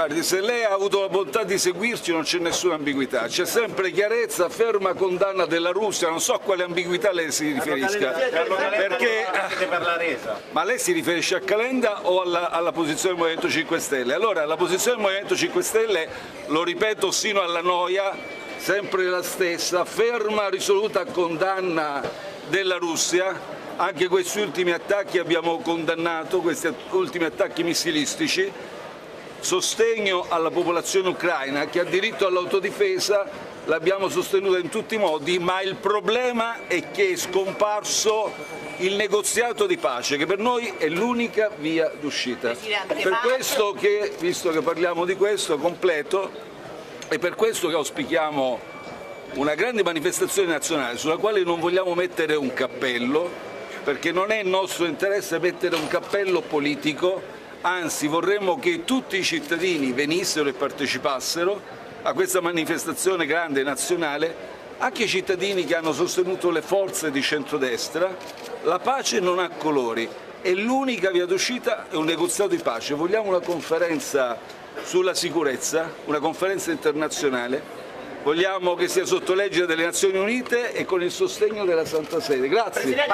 Guardi, se lei ha avuto la bontà di seguirci non c'è nessuna ambiguità, c'è sempre chiarezza, ferma condanna della Russia, non so a quale ambiguità lei si riferisca. Perché, ma lei si riferisce a Calenda o alla posizione del Movimento 5 Stelle? Allora, la posizione del Movimento 5 Stelle, lo ripeto sino alla noia, sempre la stessa, ferma, risoluta condanna della Russia. Anche questi ultimi attacchi abbiamo condannato, questi ultimi attacchi missilistici, sostegno alla popolazione ucraina che ha diritto all'autodifesa, l'abbiamo sostenuta in tutti i modi, ma il problema è che è scomparso il negoziato di pace, che per noi è l'unica via d'uscita. Per questo che, visto che parliamo di questo, completo, è per questo che auspichiamo una grande manifestazione nazionale sulla quale non vogliamo mettere un cappello, perché non è nostro interesse mettere un cappello politico, anzi vorremmo che tutti i cittadini venissero e partecipassero a questa manifestazione grande nazionale, anche i cittadini che hanno sostenuto le forze di centrodestra. La pace non ha colori e l'unica via d'uscita è un negoziato di pace. Vogliamo una conferenza sulla sicurezza, una conferenza internazionale. Vogliamo che sia sotto legge delle Nazioni Unite e con il sostegno della Santa Sede. Grazie.